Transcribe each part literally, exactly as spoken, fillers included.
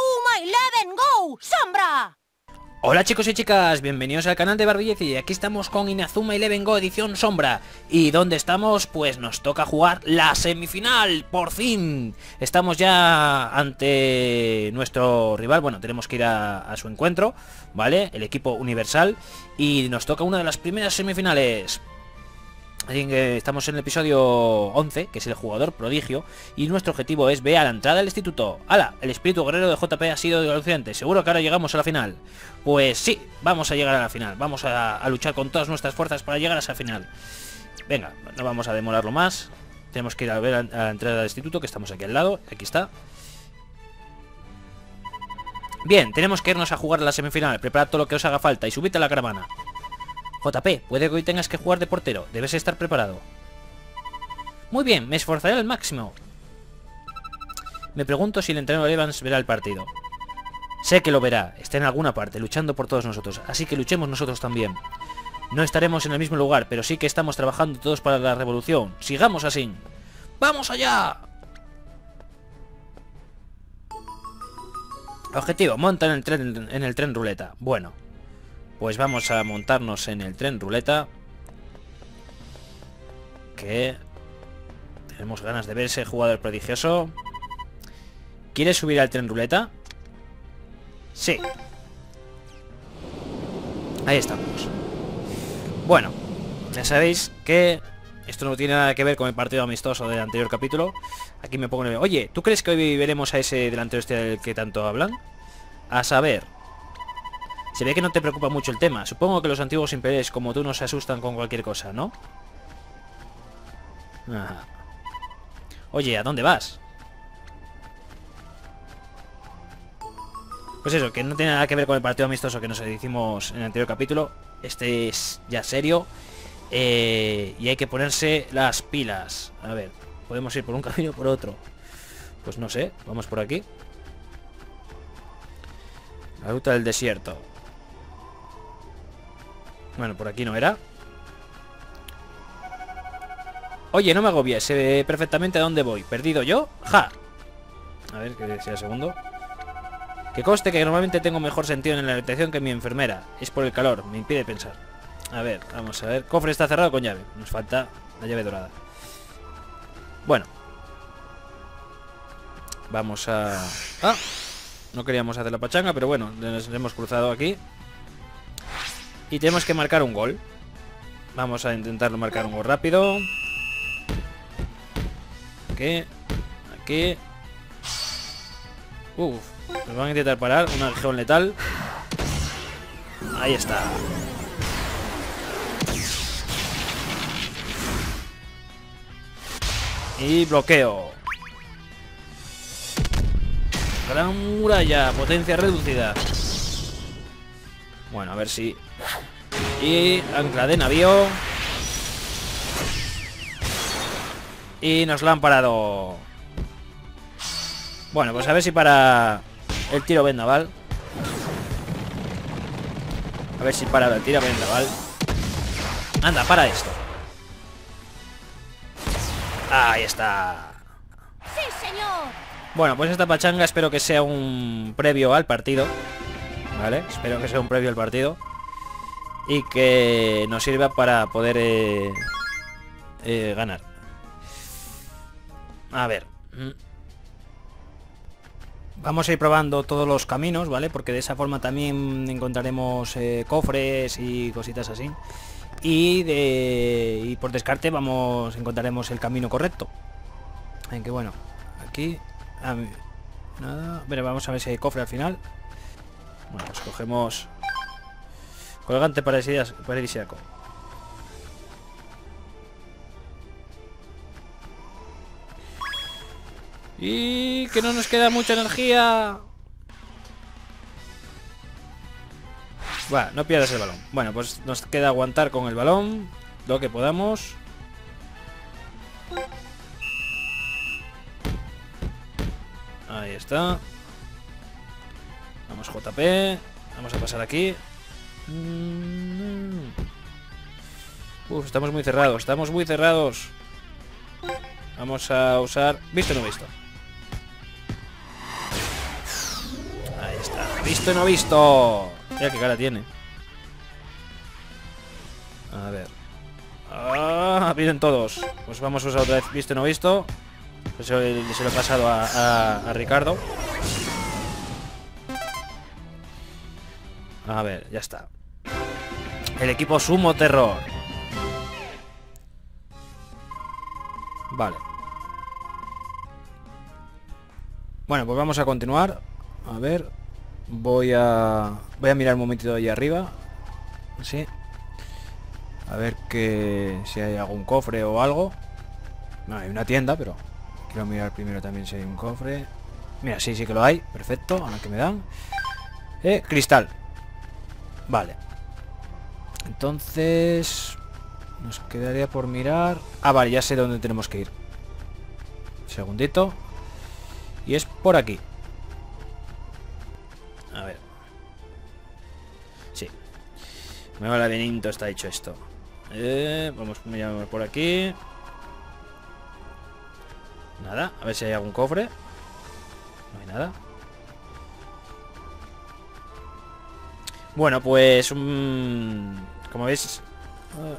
Inazuma Eleven Go Sombra. Hola chicos y chicas, bienvenidos al canal de Barbillacia y aquí estamos con Inazuma Eleven Go edición Sombra. ¿Y dónde estamos? Pues nos toca jugar la semifinal, por fin. Estamos ya ante nuestro rival, bueno, tenemos que ir a, a su encuentro, ¿vale? El equipo Universal. Y nos toca una de las primeras semifinales. Así que estamos en el episodio once, que es el jugador prodigio. Y nuestro objetivo es ver a la entrada del instituto. ¡Hala! El espíritu guerrero de J P ha sido deluciente. Seguro que ahora llegamos a la final. Pues sí, vamos a llegar a la final. Vamos a, a luchar con todas nuestras fuerzas para llegar a esa final. Venga, no vamos a demorarlo más. Tenemos que ir a ver a, a la entrada del instituto, que estamos aquí al lado. Aquí está. Bien, tenemos que irnos a jugar la semifinal. Preparad todo lo que os haga falta y subid a la caravana. J P, puede que hoy tengas que jugar de portero. Debes estar preparado. Muy bien, me esforzaré al máximo. Me pregunto si el entrenador Evans verá el partido. Sé que lo verá. Está en alguna parte, luchando por todos nosotros. Así que luchemos nosotros también. No estaremos en el mismo lugar, pero sí que estamos trabajando todos para la revolución. ¡Sigamos así! ¡Vamos allá! Objetivo, monta en el tren, en el tren ruleta. Bueno. Pues vamos a montarnos en el tren ruleta, que tenemos ganas de ver ese jugador prodigioso. ¿Quieres subir al tren ruleta? Sí. Ahí estamos. Bueno, ya sabéis que esto no tiene nada que ver con el partido amistoso del anterior capítulo. Aquí me pongo en el... Oye, ¿tú crees que hoy veremos a ese delantero este del que tanto hablan? A saber... Se ve que no te preocupa mucho el tema. Supongo que los antiguos imperiales como tú no se asustan con cualquier cosa, ¿no? Ajá. Oye, ¿a dónde vas? Pues eso, que no tiene nada que ver con el partido amistoso que nos hicimos en el anterior capítulo. Este es ya serio. eh, Y hay que ponerse las pilas. A ver, podemos ir por un camino o por otro. Pues no sé, vamos por aquí. La ruta del desierto. Bueno, por aquí no era. Oye, no me agobies, sé perfectamente a dónde voy. ¿Perdido yo? ¡Ja! A ver, que decía segundo. Que coste que normalmente tengo mejor sentido en la habitación que mi enfermera. Es por el calor, me impide pensar. A ver, vamos a ver. Cofre está cerrado con llave. Nos falta la llave dorada. Bueno. Vamos a... ¡Ah! No queríamos hacer la pachanga, pero bueno, nos hemos cruzado aquí. Y tenemos que marcar un gol. Vamos a intentar marcar un gol rápido. Aquí. Aquí. Uf, nos van a intentar parar. Un aguijón letal. Ahí está. Y bloqueo. Gran muralla, potencia reducida. Bueno, a ver si... Y ancla de navío. Y nos la han parado. Bueno, pues a ver si para el tiro vendaval. A ver si para el tiro vendaval. Anda, para esto. Ahí está. Sí, señor. Bueno, pues esta pachanga espero que sea un previo al partido, ¿vale? Espero que sea un previo al partido y que nos sirva para poder eh, eh, ganar. A ver. Vamos a ir probando todos los caminos, ¿vale? Porque de esa forma también encontraremos eh, cofres y cositas así. Y, de, y por descarte vamos encontraremos el camino correcto. En que bueno, aquí... A mí, nada. Pero vamos a ver si hay cofre al final. Bueno, pues cogemos colgante paradisíaco. Y que no nos queda mucha energía. Bueno, no pierdas el balón. Bueno, pues nos queda aguantar con el balón lo que podamos. Ahí está. Vamos J P. Vamos a pasar aquí. Uf, estamos muy cerrados. Estamos muy cerrados. Vamos a usar... ¿Visto o no visto? Visto y no visto. Mira qué cara tiene. A ver. Ah, vienen todos. Pues vamos a usar otra vez visto y no visto. Pues se lo he pasado a, a, a Ricardo. A ver, ya está. El equipo Sumo Terror. Vale. Bueno, pues vamos a continuar. A ver. Voy a... Voy a mirar un momentito allá arriba. Así. A ver que... Si hay algún cofre o algo. No, hay una tienda, pero... Quiero mirar primero también si hay un cofre. Mira, sí, sí que lo hay. Perfecto. A ver qué me dan. Eh, cristal. Vale. Entonces... Nos quedaría por mirar... Ah, vale, ya sé dónde tenemos que ir. Segundito. Y es por aquí. A ver. Sí. Me va laberinto, está hecho esto. Eh, vamos, miramos por aquí. Nada, a ver si hay algún cofre. No hay nada. Bueno, pues... Mmm, como veis... Uh,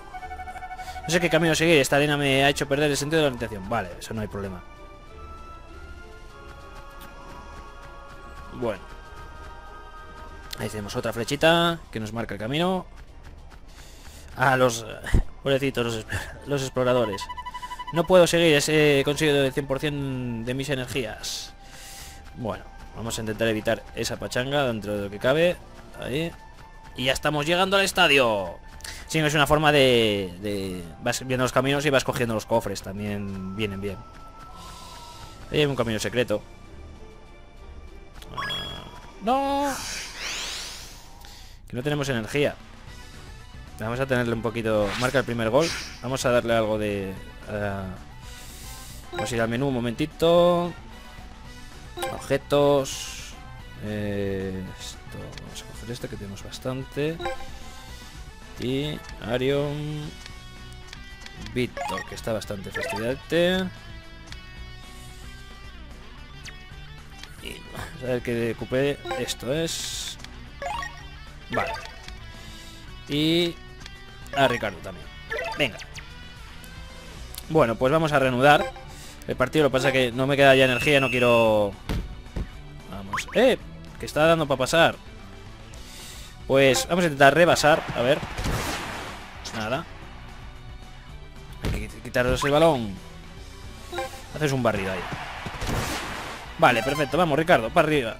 no sé qué camino seguir. Esta arena me ha hecho perder el sentido de la orientación. Vale, eso no hay problema. Bueno. Ahí tenemos otra flechita que nos marca el camino. Ah, los... Pobrecitos, los, los exploradores. No puedo seguir ese consejo del cien por cien de mis energías. Bueno, vamos a intentar evitar esa pachanga dentro de lo que cabe. Ahí. Y ya estamos llegando al estadio. Sí, es una forma de, de... Vas viendo los caminos y vas cogiendo los cofres. También vienen bien. Ahí hay un camino secreto. ¡No! Que no tenemos energía. Vamos a tenerle un poquito... Marca el primer gol. Vamos a darle algo de... Uh... Vamos a ir al menú un momentito. Objetos. Eh... Esto... Vamos a coger este que tenemos bastante. Y... Arion... Víctor, que está bastante fastidiante. Y vamos a ver que ocupé. Esto es... Vale. Y... a Ricardo también. Venga. Bueno, pues vamos a reanudar el partido. Lo que pasa es que no me queda ya energía. No quiero... Vamos. ¡Eh! Que está dando para pasar. Pues vamos a intentar rebasar. A ver. Nada. Hay que quitaros el balón. Haces un barrido ahí. Vale, perfecto. Vamos, Ricardo. Para arriba.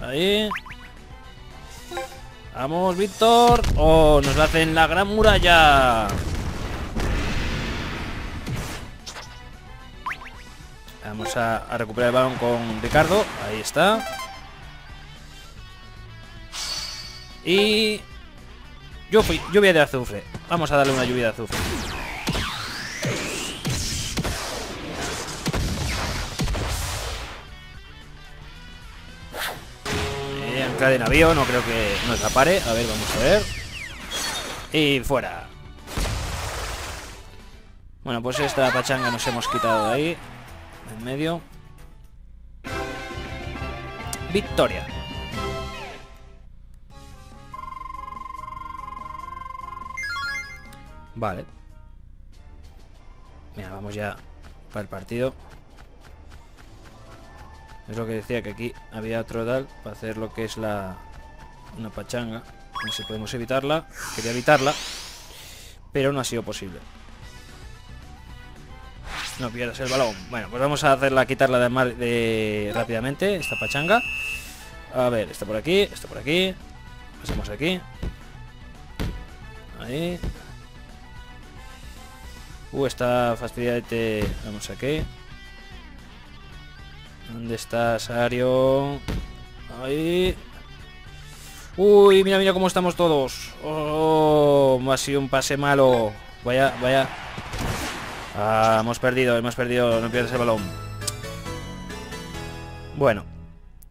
Ahí. Vamos, Víctor. Oh, nos la hacen la gran muralla. Vamos a, a recuperar el balón con Ricardo. Ahí está. Y... Yo fui, lluvia de azufre. Vamos a darle una lluvia de azufre. Ancla de navío, no creo que nos la pare. A ver, vamos a ver. Y fuera. Bueno, pues esta pachanga nos hemos quitado de ahí. En medio. Victoria. Vale. Mira, vamos ya para el partido. Es lo que decía, que aquí había otro dal para hacer lo que es la... Una pachanga. No sé si podemos evitarla. Quería evitarla, pero no ha sido posible. No pierdas el balón. Bueno, pues vamos a hacerla, quitarla de, mar, de rápidamente, esta pachanga. A ver, está por aquí, está por aquí. Pasamos aquí. Ahí. Uh, está fastidiante. Vamos aquí. ¿Dónde estás, Arion? Ahí. Uy, mira, mira cómo estamos todos. Oh, ha sido un pase malo. Vaya, vaya. Ah, hemos perdido, hemos perdido. No pierdas el balón. Bueno.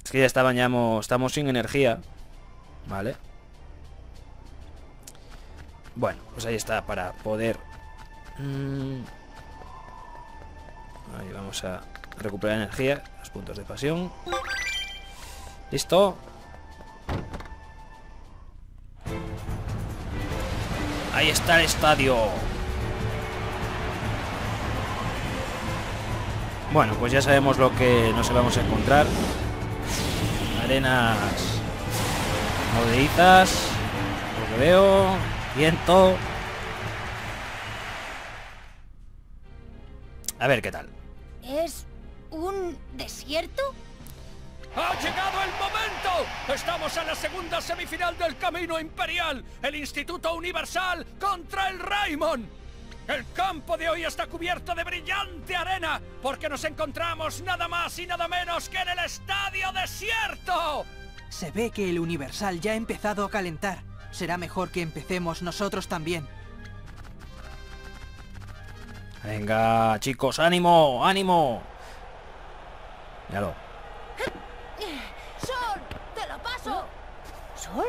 Es que ya está bañamos. Estamos sin energía. Vale. Bueno, pues ahí está. Para poder... Mm. Ahí vamos a... recuperar energía, los puntos de pasión. Listo. Ahí está el estadio. Bueno, pues ya sabemos lo que nos vamos a encontrar. Arenas movedizas, lo que veo, viento. A ver qué tal. ¿Es un desierto? ¡Ha llegado el momento! ¡Estamos a la segunda semifinal del Camino Imperial! ¡El Instituto Universal contra el Raimon! El campo de hoy está cubierto de brillante arena, porque nos encontramos nada más y nada menos que en el Estadio Desierto. Se ve que el Universal ya ha empezado a calentar. Será mejor que empecemos nosotros también. Venga, chicos, ánimo, ánimo. Míralo. ¡Sol! ¡Te lo paso! ¿Sol?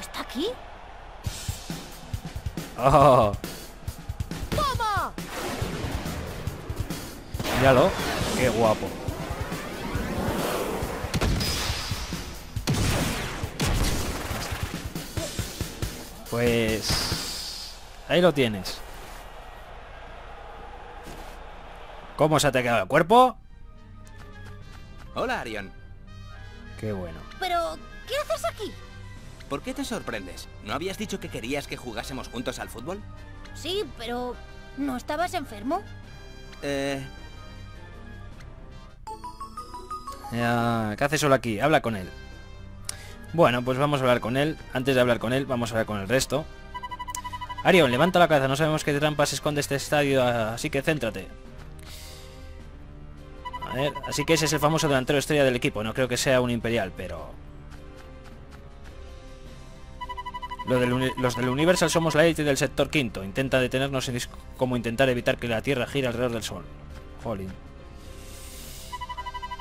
¿Está aquí? ¡Oh! Míralo, qué guapo. Pues ahí lo tienes. ¿Cómo se te ha quedado el cuerpo? Hola, Arion. Qué bueno. Pero, ¿qué haces aquí? ¿Por qué te sorprendes? ¿No habías dicho que querías que jugásemos juntos al fútbol? Sí, pero ¿no estabas enfermo? Eh... Ah, ¿qué hace solo aquí? Habla con él. Bueno, pues vamos a hablar con él. Antes de hablar con él, vamos a hablar con el resto. Arion, levanta la cabeza. No sabemos qué trampas esconde este estadio, así que céntrate. A ver, así que ese es el famoso delantero estrella del equipo. No creo que sea un imperial, pero... Los del, los del Universal somos la élite del sector quinto. Intenta detenernos en como intentar evitar que la Tierra gire alrededor del Sol. Jolín.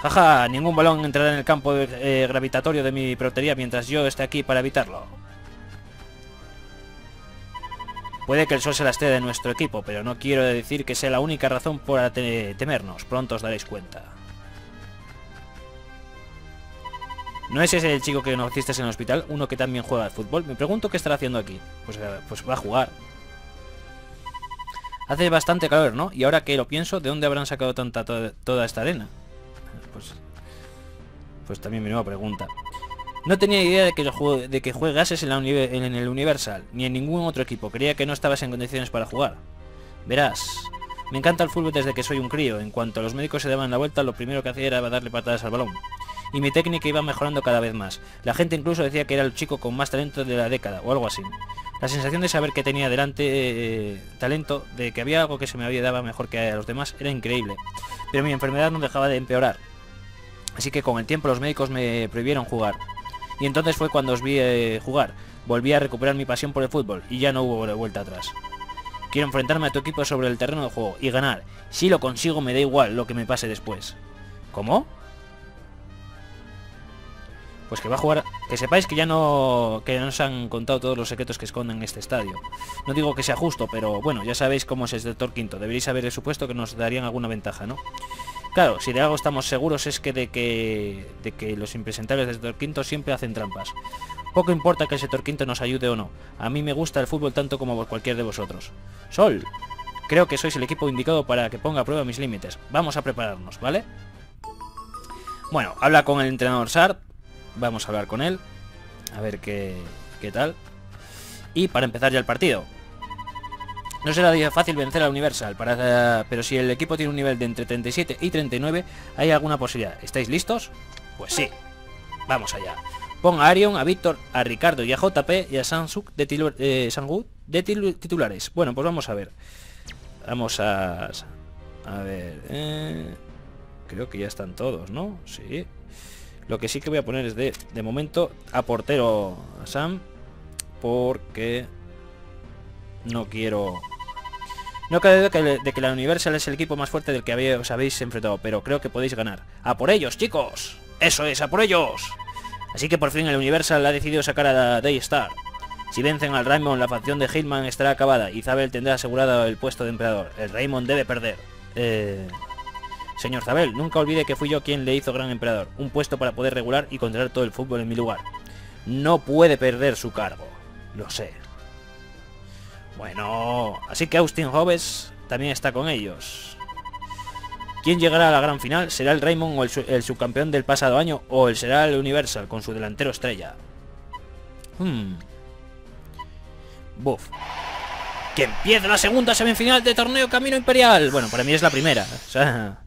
Jaja, ningún balón entrará en el campo eh, gravitatorio de mi protería mientras yo esté aquí para evitarlo. Puede que el Sol se la esté de nuestro equipo, pero no quiero decir que sea la única razón para te temernos. Pronto os daréis cuenta. ¿No es ese el chico que conociste en el hospital? Uno que también juega al fútbol. Me pregunto qué estará haciendo aquí. Pues, pues va a jugar. Hace bastante calor, ¿no? Y ahora que lo pienso, ¿de dónde habrán sacado tanta to toda esta arena? Pues, pues también mi nueva pregunta. No tenía idea de que, de que juegases en, la en el Universal, ni en ningún otro equipo. Creía que no estabas en condiciones para jugar. Verás, me encanta el fútbol desde que soy un crío. En cuanto los médicos se daban la vuelta, lo primero que hacía era darle patadas al balón. Y mi técnica iba mejorando cada vez más. La gente incluso decía que era el chico con más talento de la década, o algo así. La sensación de saber que tenía delante eh, talento, de que había algo que se me había dado mejor que a los demás, era increíble. Pero mi enfermedad no dejaba de empeorar. Así que con el tiempo los médicos me prohibieron jugar. Y entonces fue cuando os vi eh, jugar. Volví a recuperar mi pasión por el fútbol, y ya no hubo vuelta atrás. Quiero enfrentarme a tu equipo sobre el terreno de juego, y ganar. Si lo consigo me da igual lo que me pase después. ¿Cómo? Pues que va a jugar... Que sepáis que ya no... Que nos han contado todos los secretos que esconden en este estadio. No digo que sea justo, pero bueno, ya sabéis cómo es el sector quinto. Deberéis haber supuesto que nos darían alguna ventaja, ¿no? Claro, si de algo estamos seguros es que de que... De que los impresentables del sector quinto siempre hacen trampas. Poco importa que el sector quinto nos ayude o no. A mí me gusta el fútbol tanto como cualquier de vosotros. ¡Sol! Creo que sois el equipo indicado para que ponga a prueba mis límites. Vamos a prepararnos, ¿vale? Bueno, habla con el entrenador Sart. Vamos a hablar con él. A ver qué, qué tal. Y para empezar ya el partido. No será fácil vencer al Universal, para, pero si el equipo tiene un nivel de entre treinta y siete y treinta y nueve, ¿hay alguna posibilidad? ¿Estáis listos? Pues sí. Vamos allá. Pon a Arion, a Víctor, a Ricardo y a J P y a Samguk de, tilu, eh, Samguk de tilu, titulares. Bueno, pues vamos a ver. Vamos a... A ver... Eh, creo que ya están todos, ¿no? Sí... Lo que sí que voy a poner es de, de momento a portero a Sam, porque no quiero... No cabe duda de, de que la Universal es el equipo más fuerte del que habéis, os habéis enfrentado, pero creo que podéis ganar. ¡A por ellos, chicos! ¡Eso es, a por ellos! Así que por fin el Universal ha decidido sacar a Daystar. Si vencen al Raimon, la facción de Hillman estará acabada y Zabel tendrá asegurado el puesto de emperador. El Raimon debe perder. Eh... Señor Zabel, nunca olvide que fui yo quien le hizo gran emperador, un puesto para poder regular y controlar todo el fútbol en mi lugar. No puede perder su cargo, lo sé. Bueno, así que Austin Hobbes también está con ellos. ¿Quién llegará a la gran final? ¿Será el Raimon o el, el subcampeón del pasado año? ¿O el será el Universal con su delantero estrella? Hmm. Buf. ¡Que empiece la segunda semifinal de torneo Camino Imperial! Bueno, para mí es la primera. O sea...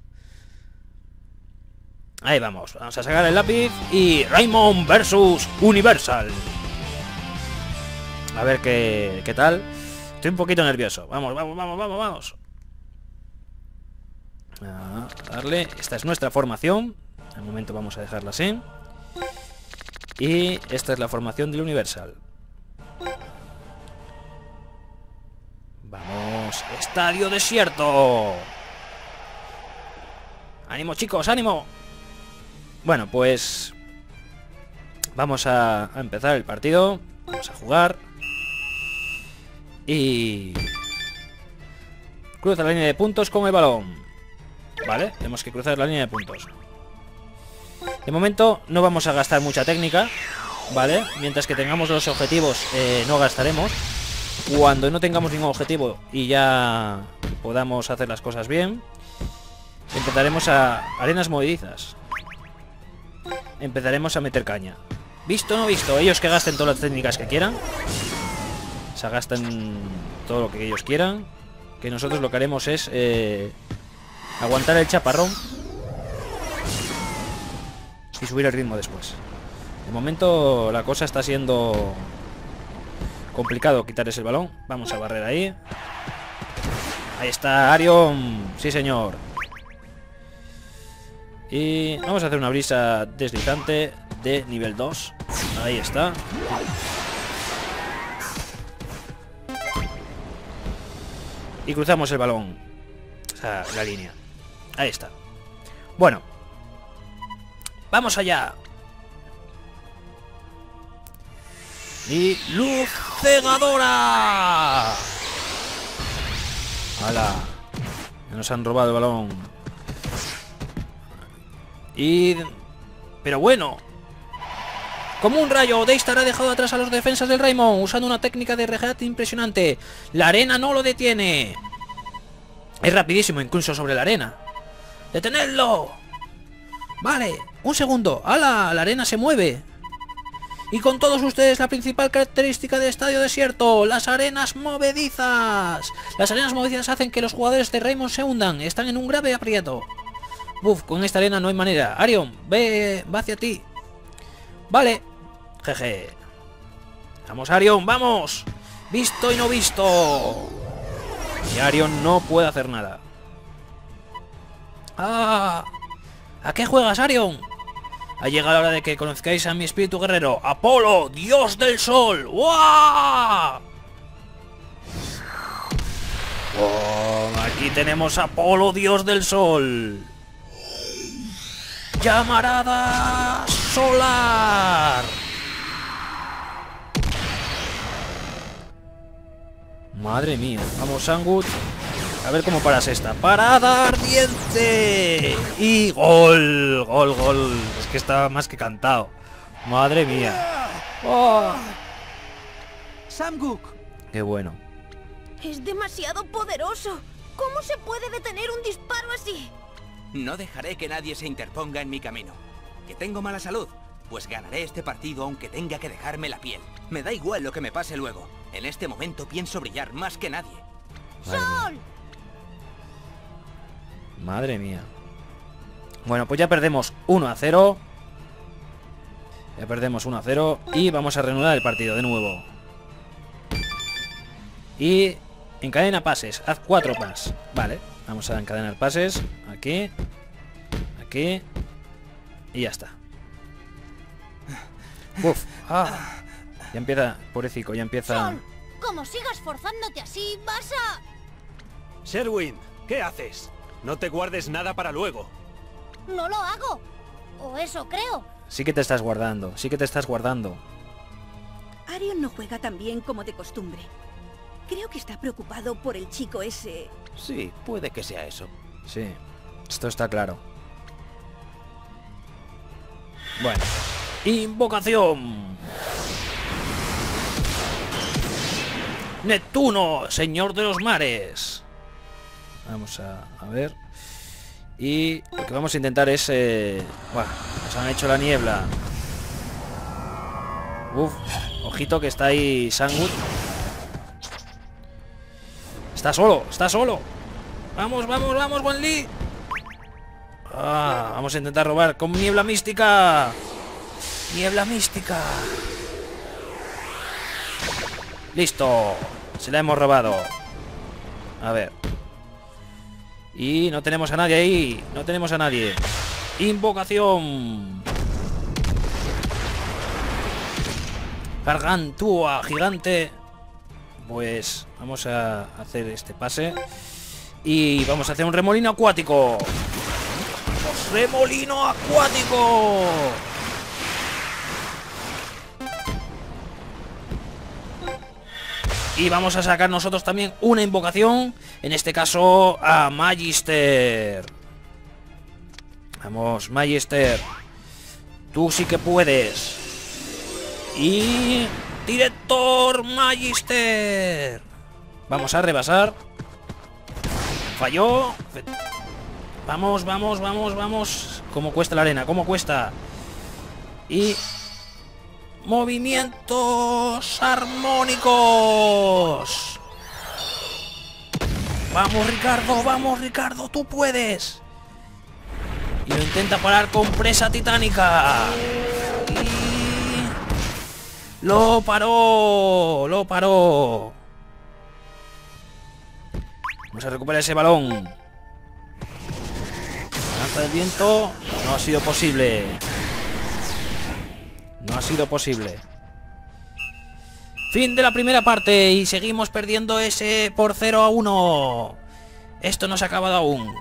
Ahí vamos. Vamos a sacar el lápiz. Y Raimon versus Universal. A ver qué, qué tal. Estoy un poquito nervioso. Vamos, vamos, vamos, vamos, vamos. Ah, darle. Esta es nuestra formación. De momento vamos a dejarla así. Y esta es la formación del Universal. Vamos. Estadio Desierto. Ánimo, chicos, ánimo. Bueno, pues vamos a, a empezar el partido. Vamos a jugar. Y cruza la línea de puntos con el balón. Vale, tenemos que cruzar la línea de puntos. De momento no vamos a gastar mucha técnica, ¿vale? Mientras que tengamos los objetivos eh, no gastaremos. Cuando no tengamos ningún objetivo y ya podamos hacer las cosas bien, empezaremos a... Arenas movedizas. Empezaremos a meter caña. Visto o no visto, ellos que gasten todas las técnicas que quieran. Se gastan todo lo que ellos quieran. Que nosotros lo que haremos es... Eh, aguantar el chaparrón y subir el ritmo después. De momento la cosa está siendo complicado quitar ese balón. Vamos a barrer ahí. Ahí está Arion. Sí, señor. Y vamos a hacer una brisa deslizante de nivel dos. Ahí está. Y cruzamos el balón. O sea, la línea. Ahí está. Bueno. ¡Vamos allá! Y... ¡luz cegadora! ¡Hala! Nos han robado el balón. Y... pero bueno. Como un rayo, Daystar ha dejado atrás a los defensas del Raimon usando una técnica de regate impresionante. La arena no lo detiene. Es rapidísimo, incluso sobre la arena. ¡Detenedlo! Vale, un segundo. ¡Hala! La arena se mueve. Y con todos ustedes la principal característica de Estadio Desierto, las arenas movedizas. Las arenas movedizas hacen que los jugadores de Raimon se hundan. Están en un grave aprieto. Buf, con esta arena no hay manera. Arion, ve, va hacia ti. Vale. Jeje. Vamos, Arion, vamos. Visto y no visto. Y Arion no puede hacer nada. ¡Ah! ¿A qué juegas, Arion? Ha llegado la hora de que conozcáis a mi espíritu guerrero, Apolo, dios del sol. ¡Uah! Oh, aquí tenemos a Apolo, dios del sol. Llamarada solar. Madre mía. Vamos, Samguk. A ver cómo paras esta. ¡Parada ardiente! Y gol, gol, gol. Es que está más que cantado. Madre mía. Oh. Samguk. Qué bueno. Es demasiado poderoso. ¿Cómo se puede detener un disparo así? No dejaré que nadie se interponga en mi camino. Que tengo mala salud, pues ganaré este partido aunque tenga que dejarme la piel. Me da igual lo que me pase luego. En este momento pienso brillar más que nadie. ¡Sol! Madre mía. Bueno, pues ya perdemos uno a cero. Ya perdemos uno a cero. Y vamos a reanudar el partido de nuevo. Y encadena pases. Haz cuatro pases. Vale, vamos a encadenar pases. Aquí. Aquí. Y ya está. Uf. Ah. Ya empieza, pobrecico, ya empieza... Sol, como sigas forzándote así, vas a... Sherwind, ¿qué haces? No te guardes nada para luego. No lo hago. O eso creo. Sí que te estás guardando, sí que te estás guardando. Arion no juega tan bien como de costumbre. Creo que está preocupado por el chico ese. Sí, puede que sea eso. Sí, esto está claro. Bueno. Invocación. Neptuno, señor de los mares. Vamos a, a ver. Y lo que vamos a intentar es... Eh... Bueno, nos han hecho la niebla. Uf, ojito que está ahí Samguk. Está solo, está solo. Vamos, vamos, vamos, Wan Lee. Ah, vamos a intentar robar con niebla mística. Niebla mística. Listo. Se la hemos robado. A ver. Y no tenemos a nadie ahí. No tenemos a nadie. Invocación. Gargantúa gigante. Pues vamos a hacer este pase. Y vamos a hacer un remolino acuático. ¡Remolino acuático! Y vamos a sacar nosotros también una invocación. En este caso a Magister. Vamos, Magister. Tú sí que puedes. Y... ¡Director Magister! Vamos a rebasar. Falló. Vamos, vamos, vamos, vamos. Cómo cuesta la arena, cómo cuesta. Y... ¡movimientos armónicos! ¡Vamos, Ricardo! ¡Vamos, Ricardo! ¡Tú puedes! Y lo intenta parar con presa titánica. Y... ¡lo paró! ¡Lo paró! Vamos a recuperar ese balón. Lanza del viento. No ha sido posible. No ha sido posible. Fin de la primera parte. Y seguimos perdiendo ese por cero a uno. Esto no se ha acabado aún.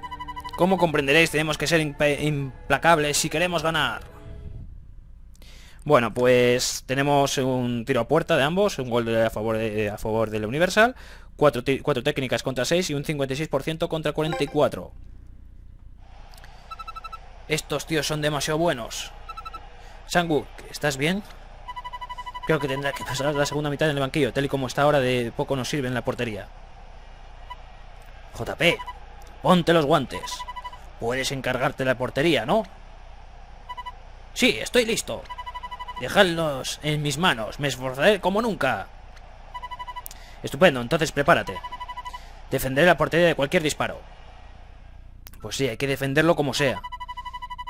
Como comprenderéis, tenemos que ser implacables si queremos ganar. Bueno, pues tenemos un tiro a puerta de ambos. Un gol a favor de, a favor del Universal. Cuatro, cuatro técnicas contra seis. Y un cincuenta y seis por ciento contra cuarenta y cuatro. Estos tíos son demasiado buenos. Samguk, ¿estás bien? Creo que tendrá que pasar la segunda mitad en el banquillo. Tal y como está ahora, de poco nos sirve en la portería. J P, ponte los guantes. Puedes encargarte de la portería, ¿no? Sí, estoy listo. Dejadlos en mis manos. Me esforzaré como nunca. Estupendo, entonces prepárate. Defenderé la portería de cualquier disparo. Pues sí, hay que defenderlo como sea.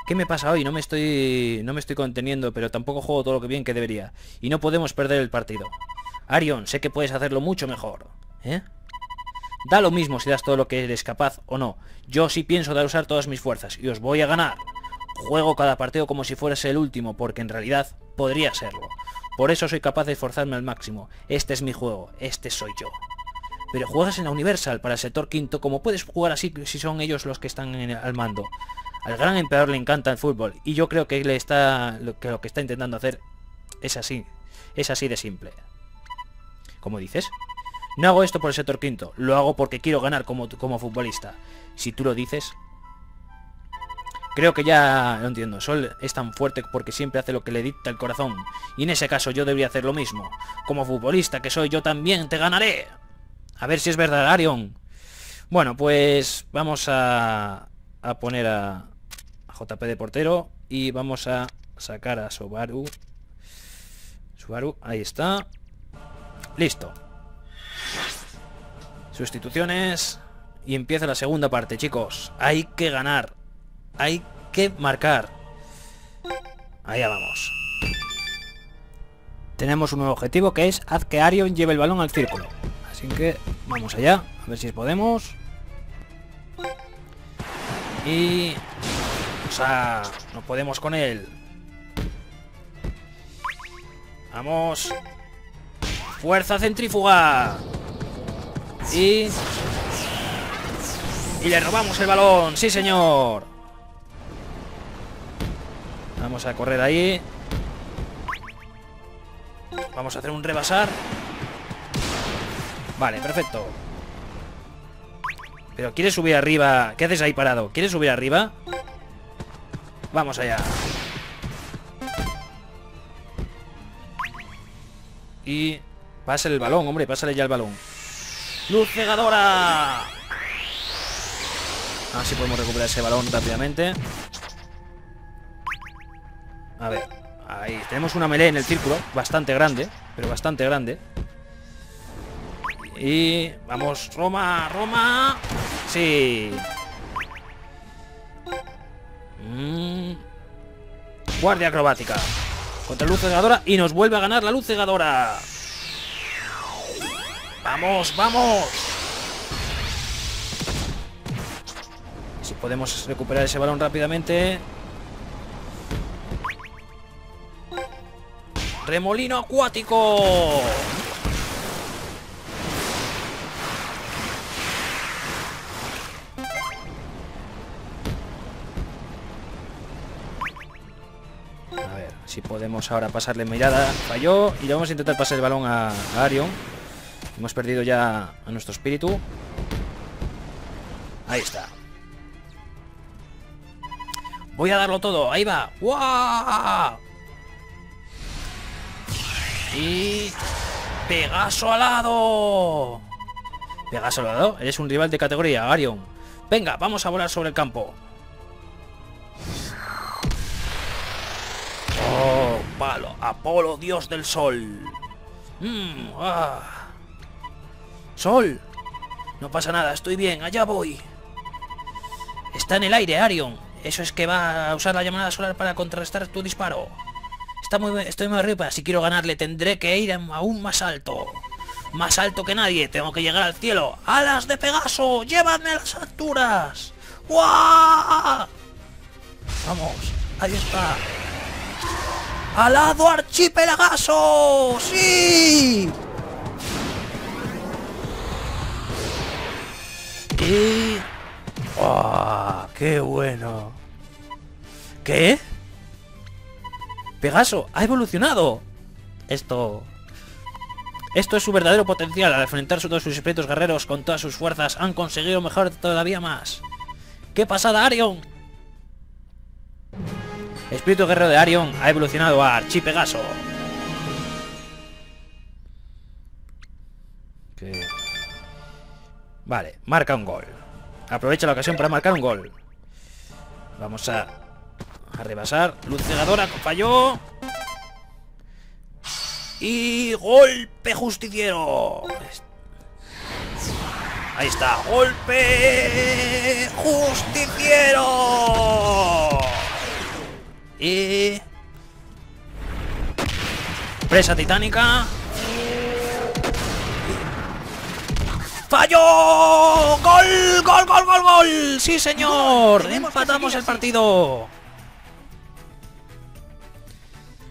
¿Qué me pasa hoy? No me estoy no me estoy conteniendo, pero tampoco juego todo lo que bien que debería. Y no podemos perder el partido. Arion, sé que puedes hacerlo mucho mejor. ¿Eh? Da lo mismo si das todo lo que eres capaz o no. Yo sí pienso dar usar todas mis fuerzas y os voy a ganar. Juego cada partido como si fuese el último, porque en realidad podría serlo. Por eso soy capaz de esforzarme al máximo. Este es mi juego, este soy yo. Pero juegas en la Universal para el sector quinto, como puedes jugar así si son ellos los que están en el, al mando. Al gran emperador le encanta el fútbol y yo creo que, le está, que lo que está intentando hacer es así, es así de simple. ¿Cómo dices? No hago esto por el sector quinto, lo hago porque quiero ganar como, como futbolista. Si tú lo dices... Creo que ya lo entiendo. Sol es tan fuerte porque siempre hace lo que le dicta el corazón. Y en ese caso yo debería hacer lo mismo. Como futbolista que soy, yo también te ganaré. A ver si es verdad, Arion. Bueno, pues vamos a... a poner a, a J P de portero. Y vamos a sacar a Subaru. Subaru, ahí está. Listo. Sustituciones. Y empieza la segunda parte, chicos. Hay que ganar. Hay que marcar. Allá vamos. Tenemos un nuevo objetivo que es: haz que Arion lleve el balón al círculo. Así que vamos allá. A ver si podemos. Y... o sea, no podemos con él. Vamos. Fuerza centrífuga. Y... y le robamos el balón. Sí, señor. Vamos a correr ahí. Vamos a hacer un rebasar. Vale, perfecto. Pero ¿quieres subir arriba? ¿Qué haces ahí parado? ¿Quieres subir arriba? Vamos allá. Y Pásale el balón, hombre, pásale ya el balón. ¡Luz cegadora! Así podemos recuperar ese balón rápidamente. A ver, ahí tenemos una melee en el círculo, bastante grande, pero bastante grande. Y vamos, Roma, Roma. Sí. Mm. Guardia acrobática contra luz cegadora y nos vuelve a ganar la luz cegadora. Vamos, vamos. Si podemos recuperar ese balón rápidamente. Remolino acuático. A ver, si podemos ahora pasarle mirada. Falló. Y vamos a intentar pasar el balón a, a Arion. Hemos perdido ya a nuestro espíritu. Ahí está. Voy a darlo todo. Ahí va. ¡Guau! Y... ¡Pegaso alado! Pegaso alado. Eres un rival de categoría, Arion. Venga, vamos a volar sobre el campo. ¡Oh, palo! Apolo, dios del sol. Mm, ah. Sol. No pasa nada, estoy bien, allá voy. Está en el aire, Arion. Eso es que va a usar la llamada solar para contrarrestar tu disparo. Está muy, estoy muy arriba, si quiero ganarle tendré que ir aún más alto. Más alto que nadie, tengo que llegar al cielo. ¡Alas de Pegaso! ¡Llévame a las alturas! ¡Guau! Vamos, ahí está. ¡Alado Archipegaso! ¡Sí! Y... ¡Oh, qué bueno! ¿Qué? Pegaso ha evolucionado. Esto... Esto es su verdadero potencial. Al enfrentar todos sus espíritus guerreros con todas sus fuerzas, han conseguido mejorar todavía más. ¡Qué pasada, Arion! Espíritu guerrero de Arion ha evolucionado a Archipegaso. ¿Qué? Vale, marca un gol. Aprovecha la ocasión para marcar un gol. Vamos a, a rebasar. Luz cegadora, falló. Y golpe justiciero. Ahí está, golpe justiciero. Y... presa titánica. ¡Falló! ¡Gol! ¡Gol, gol, gol, gol! ¡Sí, señor! ¡Empatamos el partido!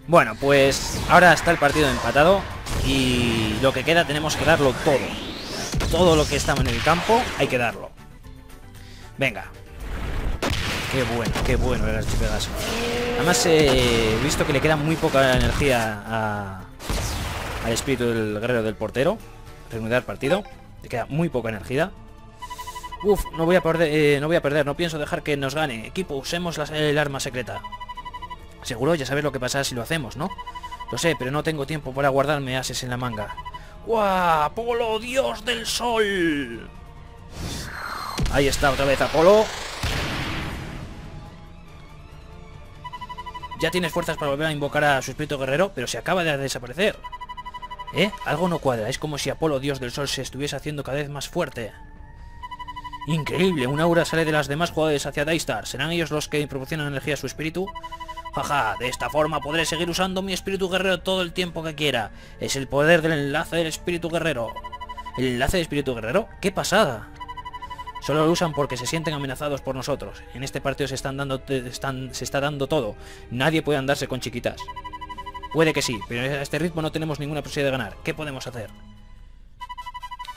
Bueno, pues ahora está el partido empatado. Y lo que queda tenemos que darlo todo. Todo lo que estaba en el campo hay que darlo. Venga. Qué bueno, qué bueno el Archipegaso. Además he eh, visto que le queda muy poca energía a, al espíritu del guerrero del portero. Reanudar partido. Le queda muy poca energía. Uf, no voy a perder, eh, no voy a perder, no pienso dejar que nos gane. Equipo, usemos las, el arma secreta. Seguro, ya sabes lo que pasa si lo hacemos, ¿no? Lo sé, pero no tengo tiempo para guardarme ases en la manga. ¡Guau! ¡Apolo, dios del sol! Ahí está otra vez Apolo. Ya tienes fuerzas para volver a invocar a su espíritu guerrero, pero se acaba de desaparecer. ¿Eh? Algo no cuadra, es como si Apolo, dios del sol, se estuviese haciendo cada vez más fuerte. Increíble, un aura sale de las demás jugadores hacia Daystar. ¿Serán ellos los que proporcionan energía a su espíritu? Jaja, de esta forma podré seguir usando mi espíritu guerrero todo el tiempo que quiera. Es el poder del enlace del espíritu guerrero. ¿El enlace del espíritu guerrero? ¡Qué pasada! Solo lo usan porque se sienten amenazados por nosotros. En este partido se, están dando, están, se está dando todo. Nadie puede andarse con chiquitas. Puede que sí, pero a este ritmo no tenemos ninguna posibilidad de ganar. ¿Qué podemos hacer?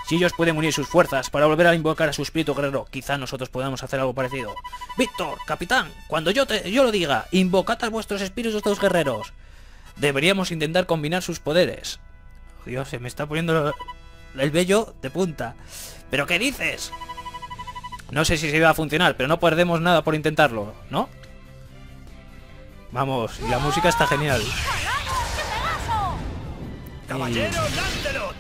Si ellos pueden unir sus fuerzas para volver a invocar a su espíritu guerrero, quizá nosotros podamos hacer algo parecido. Víctor, capitán, cuando yo, te, yo lo diga, invocad a vuestros espíritus de los guerreros. Deberíamos intentar combinar sus poderes. Oh, Dios, se me está poniendo el vello de punta. ¿Pero qué dices? No sé si se va a funcionar, pero no perdemos nada por intentarlo, ¿no? Vamos, y la música está genial. ¡Caballero Lancelot!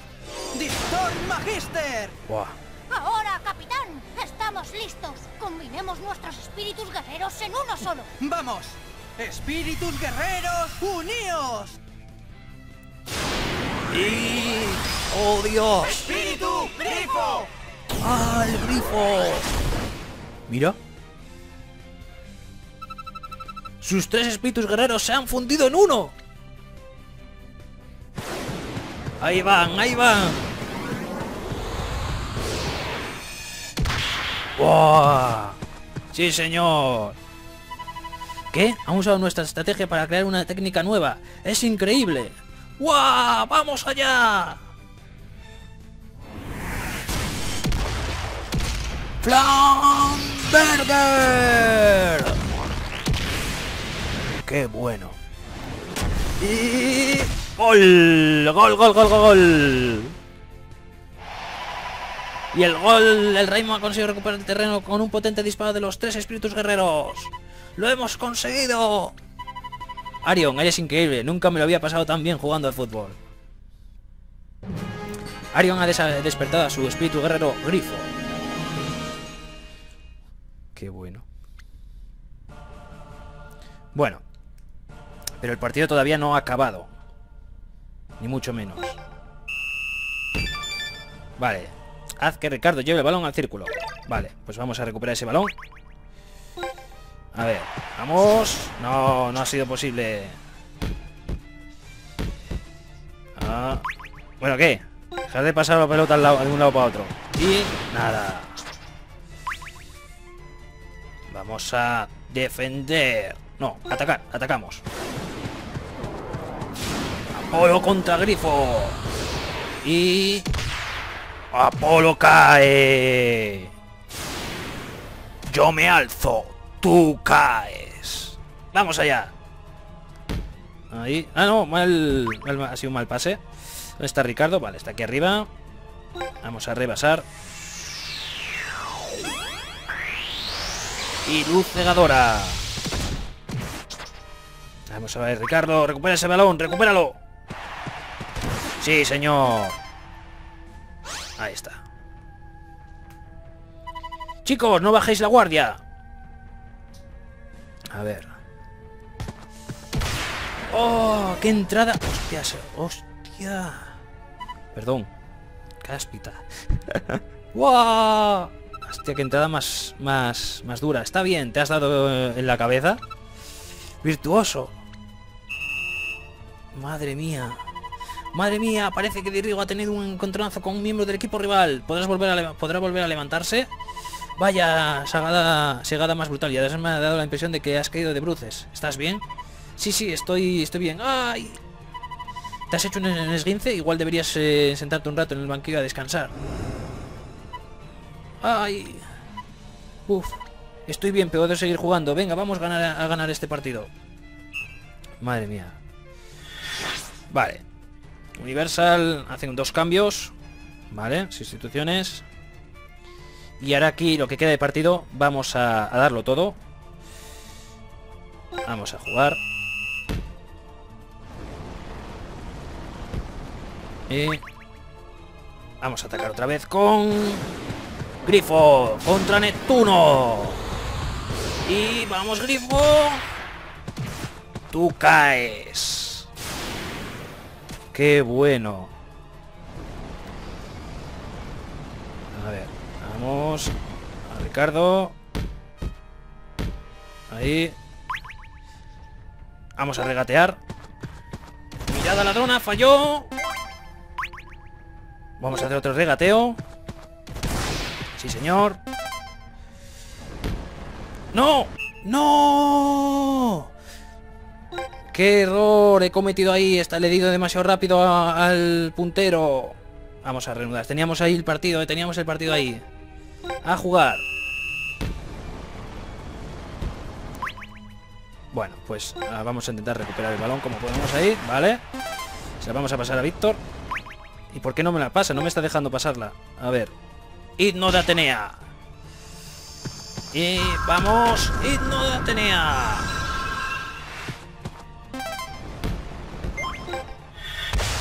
¡Distor Magister! Wow. ¡Ahora, capitán! ¡Estamos listos! ¡Combinemos nuestros espíritus guerreros en uno solo! ¡Vamos! ¡Espíritus guerreros unidos! Y... ¡Oh, Dios! ¡Espíritu Grifo! ¡Ah, el Grifo! Mira. ¡Sus tres espíritus guerreros se han fundido en uno! ¡Ahí van, ahí van! ¡Wow! ¡Sí, señor! ¿Qué? Han usado nuestra estrategia para crear una técnica nueva. ¡Es increíble! ¡Wow! ¡Vamos allá! ¡Flamberger! ¡Qué bueno! Y... ¡Gol! ¡Gol, gol, gol, gol! Y el gol, el Raimon ha conseguido recuperar el terreno con un potente disparo de los tres espíritus guerreros. ¡Lo hemos conseguido! Arion, eres increíble. Nunca me lo había pasado tan bien jugando al fútbol. Arion ha despertado a su espíritu guerrero Grifo. Qué bueno. Bueno. Pero el partido todavía no ha acabado. Ni mucho menos. Vale. Haz que Ricardo lleve el balón al círculo. Vale, pues vamos a recuperar ese balón. A ver, vamos. No, no ha sido posible. Ah. Bueno, ¿qué? Dejar de pasar la pelota al lado, de un lado para otro. Y nada. Vamos a defender. No, atacar, atacamos. Apolo contra Grifo. Y... Apolo cae. Yo me alzo. Tú caes. Vamos allá. Ahí. Ah, no. Mal, mal, ha sido un mal pase. ¿Dónde está Ricardo? Vale, está aquí arriba. Vamos a rebasar. Y luz cegadora. Vamos a ver, Ricardo. Recupera ese balón. Recupéralo. Sí, señor. Ahí está. Chicos, no bajéis la guardia. A ver. ¡Oh! ¡Qué entrada! ¡Hostias! ¡Hostia! Perdón. Cáspita. ¡Wow! Hostia, qué entrada más, más, más dura. Está bien, te has dado en la cabeza. Virtuoso. Madre mía. Madre mía, parece que Dirigo ha tenido un encontronazo con un miembro del equipo rival. ¿Podrás volver a ¿Podrá volver a levantarse? Vaya, sagada, segada más brutal. Y además me ha dado la impresión de que has caído de bruces. ¿Estás bien? Sí, sí, estoy, estoy bien. ¡Ay! ¿Te has hecho un esguince? Igual deberías eh, sentarte un rato en el banquillo a descansar. ¡Ay! Uf, estoy bien, pero debo seguir jugando. Venga, vamos a ganar, a ganar este partido. Madre mía. Vale. Universal hacen dos cambios. Vale, sustituciones. Y ahora aquí lo que queda de partido. Vamos a, a darlo todo. Vamos a jugar. Y vamos a atacar otra vez con Grifo contra Neptuno. Y vamos, Grifo. Tú caes. ¡Qué bueno! A ver, vamos a Ricardo. Ahí. Vamos a regatear. Mirada ladrona, falló. Vamos a hacer otro regateo. Sí, señor. ¡No! ¡No! ¡Qué error he cometido ahí! Está le he ido demasiado rápido a, al puntero. Vamos a reanudar. Teníamos ahí el partido, teníamos el partido ahí. A jugar. Bueno, pues vamos a intentar recuperar el balón como podemos ahí, ¿vale? Se la vamos a pasar a Víctor. ¿Y por qué no me la pasa? No me está dejando pasarla. A ver. Himno de Atenea. Y vamos. Himno de Atenea.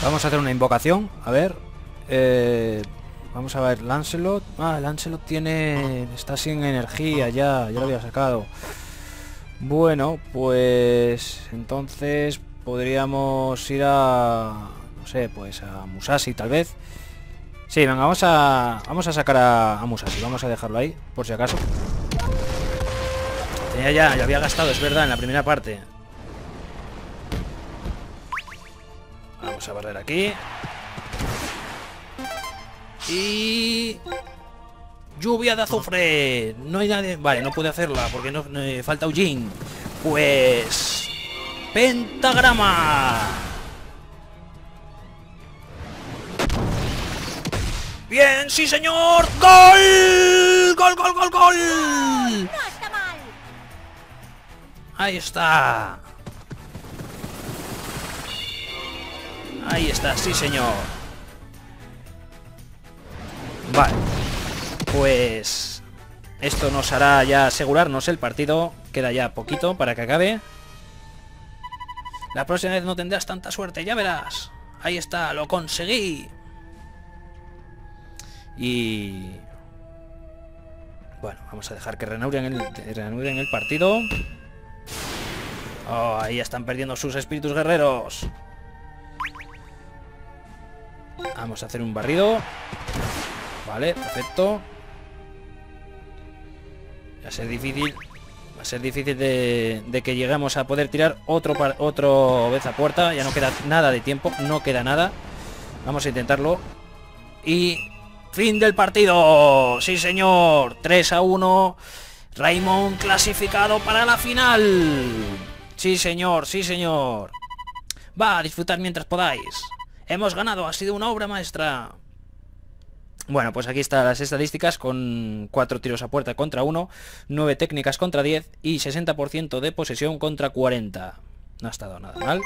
Vamos a hacer una invocación. A ver. Eh, vamos a ver. Lancelot. Ah, Lancelot tiene... Está sin energía ya. Ya lo había sacado. Bueno, pues... Entonces podríamos ir a... No sé, pues a Musashi tal vez. Sí, venga, vamos a... Vamos a sacar a, a Musashi. Vamos a dejarlo ahí, por si acaso. Tenía ya... Ya había gastado, es verdad, en la primera parte. Vamos a barrer aquí. Y... lluvia de azufre. No hay nadie... Vale, no pude hacerla porque no, no falta Ujin. Pues... pentagrama. Bien, sí señor. ¡Gol! ¡Gol, gol, gol, gol! No está mal. Ahí está. Ahí está, sí señor. Vale. Pues... esto nos hará ya asegurarnos el partido. Queda ya poquito para que acabe. La próxima vez no tendrás tanta suerte, ya verás. Ahí está, lo conseguí. Y... bueno, vamos a dejar que reanuden el, reanuden el partido. Oh, ahí están perdiendo sus espíritus guerreros. Vamos a hacer un barrido. Vale, perfecto. Va a ser difícil. Va a ser difícil de, de que lleguemos a poder tirar otro, otro vez a puerta. Ya no queda nada de tiempo. No queda nada. Vamos a intentarlo. Y... fin del partido. Sí, señor. tres a uno. Raimon clasificado para la final. Sí, señor. Sí, señor. Va a disfrutar mientras podáis. Hemos ganado, ha sido una obra maestra. Bueno, pues aquí están las estadísticas con cuatro tiros a puerta contra uno, nueve técnicas contra diez y sesenta por ciento de posesión contra cuarenta. No ha estado nada mal.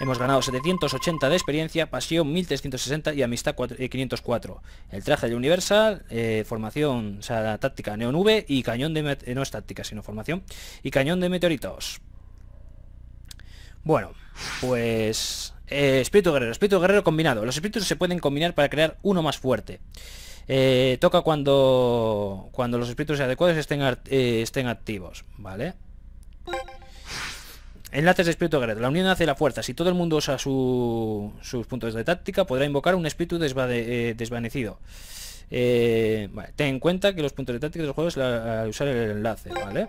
Hemos ganado setecientos ochenta de experiencia, pasión mil trescientos sesenta y amistad quinientos cuatro. El traje de Universal, eh, formación, o sea, la táctica Neon V y cañón de... Eh, no es táctica, sino formación. Y cañón de meteoritos. Bueno, pues... Eh, espíritu guerrero, espíritu guerrero combinado. Los espíritus se pueden combinar para crear uno más fuerte. eh, Toca cuando cuando los espíritus adecuados estén, eh, estén activos. Vale. Enlaces de espíritu guerrero. La unión hace la fuerza. Si todo el mundo usa su, sus puntos de táctica, podrá invocar un espíritu desvade, eh, desvanecido. eh, Vale, ten en cuenta que los puntos de táctica de los juegos al usar el enlace. Vale.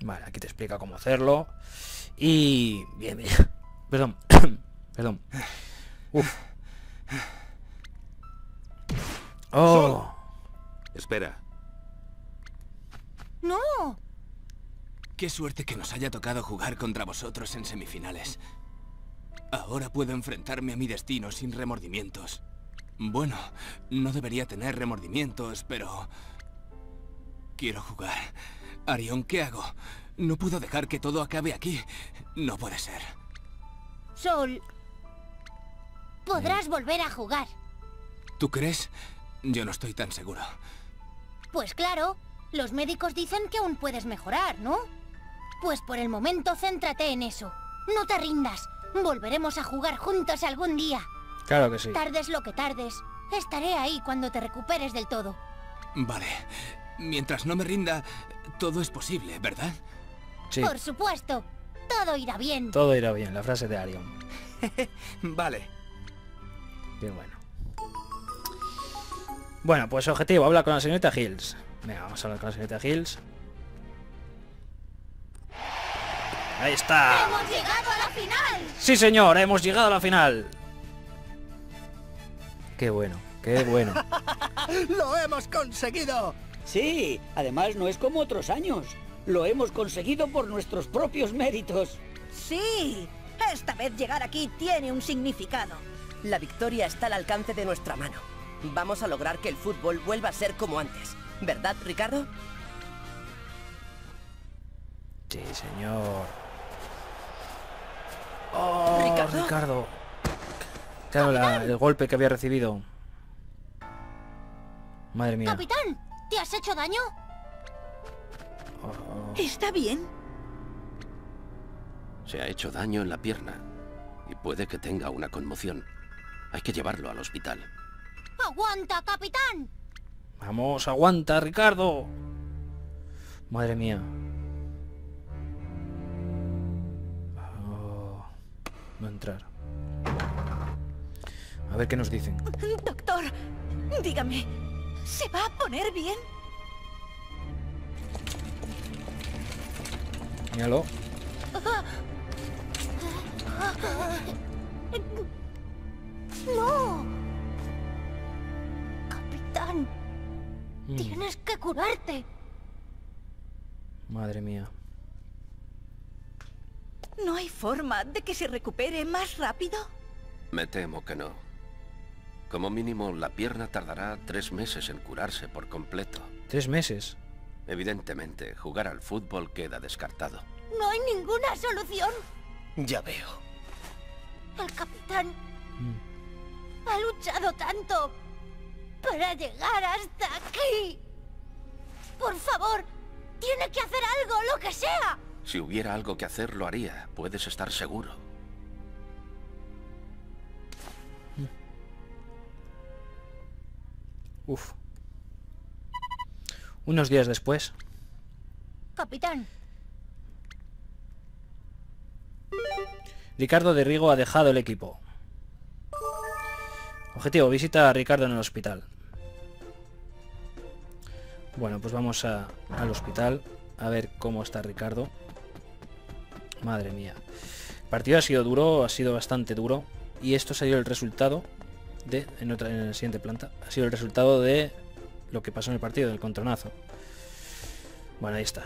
Vale, aquí te explica cómo hacerlo. Y... bien, bien. Perdón, perdón. Uf. Oh. Espera. No. Qué suerte que nos haya tocado jugar contra vosotros en semifinales. Ahora puedo enfrentarme a mi destino sin remordimientos. Bueno, no debería tener remordimientos, pero... quiero jugar. Arion, ¿qué hago? No puedo dejar que todo acabe aquí. No puede ser. Sol, podrás volver a jugar. ¿Tú crees? Yo no estoy tan seguro. Pues claro, los médicos dicen que aún puedes mejorar, ¿no? Pues por el momento céntrate en eso. No te rindas. Volveremos a jugar juntos algún día. Claro que sí. Tardes lo que tardes, estaré ahí cuando te recuperes del todo. Vale. Mientras no me rinda, todo es posible, ¿verdad? Sí. Por supuesto. Todo irá bien. Todo irá bien, la frase de Arion. Vale. Bien, bueno. Bueno, pues objetivo, habla con la señorita Hills. Venga, vamos a hablar con la señorita Hills. Ahí está. ¡Hemos llegado a la final! Sí, señor, hemos llegado a la final. Qué bueno, qué bueno. ¡Lo hemos conseguido! Sí, además no es como otros años. Lo hemos conseguido por nuestros propios méritos. ¡Sí! Esta vez llegar aquí tiene un significado. La victoria está al alcance de nuestra mano. Vamos a lograr que el fútbol vuelva a ser como antes. ¿Verdad, Ricardo? Sí, señor. ¡Oh, Ricardo! Ricardo. Claro, la, el golpe que había recibido. Madre mía. Capitán, ¿te has hecho daño? Oh. ¿Está bien? Se ha hecho daño en la pierna. y puede que tenga una conmoción. Hay que llevarlo al hospital. ¡Aguanta, capitán! Vamos, aguanta, Ricardo. Madre mía. Oh, no entrar. A ver qué nos dicen. Doctor, dígame, ¿se va a poner bien? Míralo. ¡No! Capitán, mm. tienes que curarte. Madre mía. ¿No hay forma de que se recupere más rápido? Me temo que no. Como mínimo, la pierna tardará tres meses en curarse por completo. ¿Tres meses? Evidentemente, jugar al fútbol queda descartado. No hay ninguna solución. Ya veo. El capitán mm. ha luchado tanto para llegar hasta aquí. Por favor, tiene que hacer algo, lo que sea. Si hubiera algo que hacer, lo haría. Puedes estar seguro. Mm. Uf. Unos días después. Capitán. Ricardo de Rigo ha dejado el equipo. Objetivo, visita a Ricardo en el hospital. Bueno, pues vamos a, al hospital a ver cómo está Ricardo. Madre mía. El partido ha sido duro, ha sido bastante duro. Y esto ha sido el resultado de... En, otra, en la siguiente planta. Ha sido el resultado de... lo que pasó en el partido, del contronazo. Bueno, ahí está.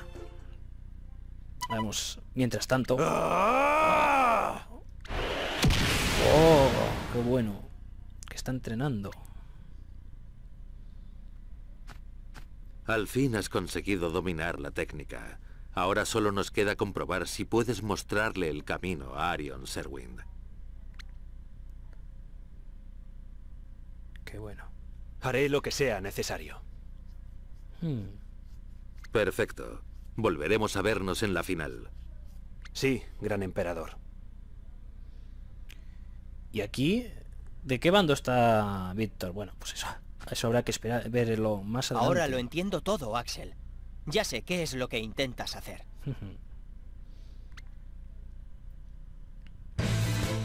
Vamos, mientras tanto. ¡Oh! ¡Qué bueno! Que está entrenando. Al fin has conseguido dominar la técnica. Ahora solo nos queda comprobar si puedes mostrarle el camino a Arion Sherwind. Qué bueno. Haré lo que sea necesario. Hmm. Perfecto. Volveremos a vernos en la final. Sí, gran emperador. ¿Y aquí? ¿De qué bando está Víctor? Bueno, pues eso. Eso habrá que esperar, verlo más adelante. Ahora lo entiendo todo, Axel. Ya sé qué es lo que intentas hacer.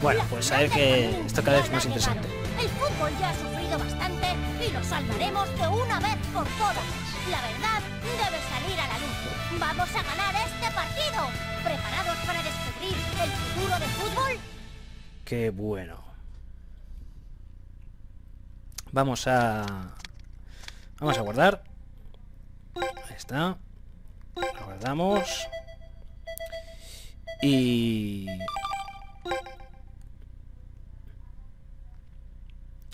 Bueno, pues a ver, que esto cada vez es más interesante. El fútbol ya ha sufrido bastante y lo salvaremos de una vez por todas. La verdad debe salir a la luz. Vamos a ganar este partido. ¿Preparados para descubrir el futuro del fútbol? Qué bueno. Vamos a... Vamos a guardar. Ahí está. Lo guardamos. Y...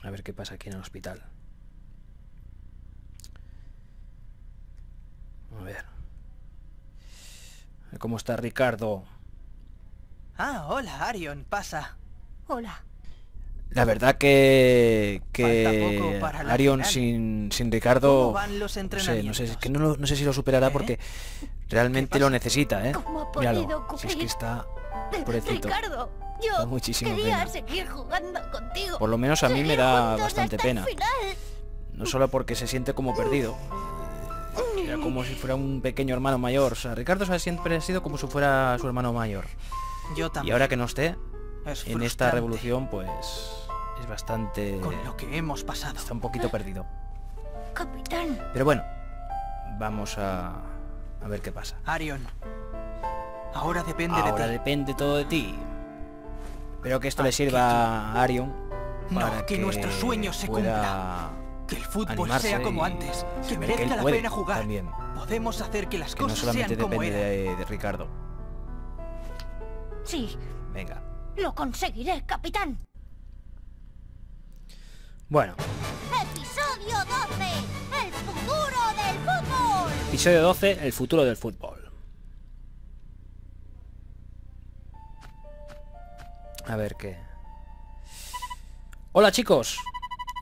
A ver qué pasa aquí en el hospital. A ver. ¿Cómo está Ricardo? Ah, hola, Arion, pasa. Hola. La verdad que... que Arion sin, sin Ricardo... No sé, no sé, es que no, lo, no sé si lo superará, ¿eh? Porque realmente lo necesita, ¿eh? Míralo, si es que está... pobrecito. Yo muchísimo pena. Seguir jugando contigo. Por lo menos a mí me da bastante pena. No solo porque se siente como perdido. Era como si fuera un pequeño hermano mayor. O sea, Ricardo siempre ha sido como si fuera su hermano mayor. Yo también. Y ahora que no esté es en esta revolución, pues es bastante... Con lo que hemos pasado. Está un poquito perdido. Capitán. Pero bueno, vamos a, a ver qué pasa. Arion, ahora depende ahora de ti. Ahora depende todo de ti. Espero que esto le sirva a Arion para no, que, que nuestro sueño se cumpla, que el fútbol sea como antes, que merezca la pena jugar. También. Podemos hacer que las que cosas no solamente sean depende como de, de Ricardo. Sí. Venga. Lo conseguiré, capitán. Bueno. Episodio doce, el futuro del fútbol. Episodio doce, el futuro del fútbol. A ver qué... Hola, chicos.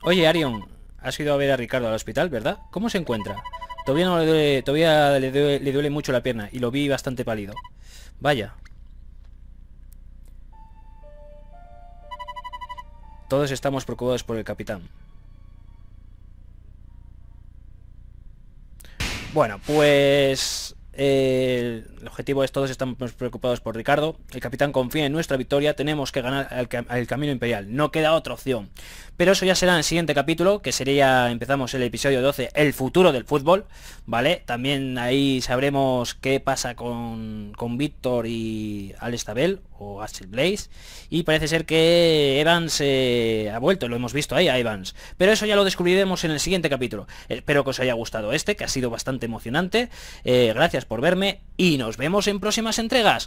Oye, Arion, has ido a ver a Ricardo al hospital, ¿verdad? ¿Cómo se encuentra? Todavía, no le, duele, todavía le, duele, le duele mucho la pierna y lo vi bastante pálido. Vaya. Todos estamos preocupados por el capitán. Bueno, pues... Eh, el objetivo es todos estamos preocupados por Ricardo. El capitán confía en nuestra victoria. Tenemos que ganar al, al Camino Imperial. No queda otra opción. Pero eso ya será en el siguiente capítulo, que sería, empezamos el episodio doce, el futuro del fútbol, ¿vale? También ahí sabremos qué pasa con, con Víctor y Zabel o Axel Blaze. Y parece ser que Evans eh, ha vuelto, lo hemos visto ahí a Evans. Pero eso ya lo descubriremos en el siguiente capítulo. Espero que os haya gustado este, que ha sido bastante emocionante. eh, Gracias por verme y nos vemos en próximas entregas.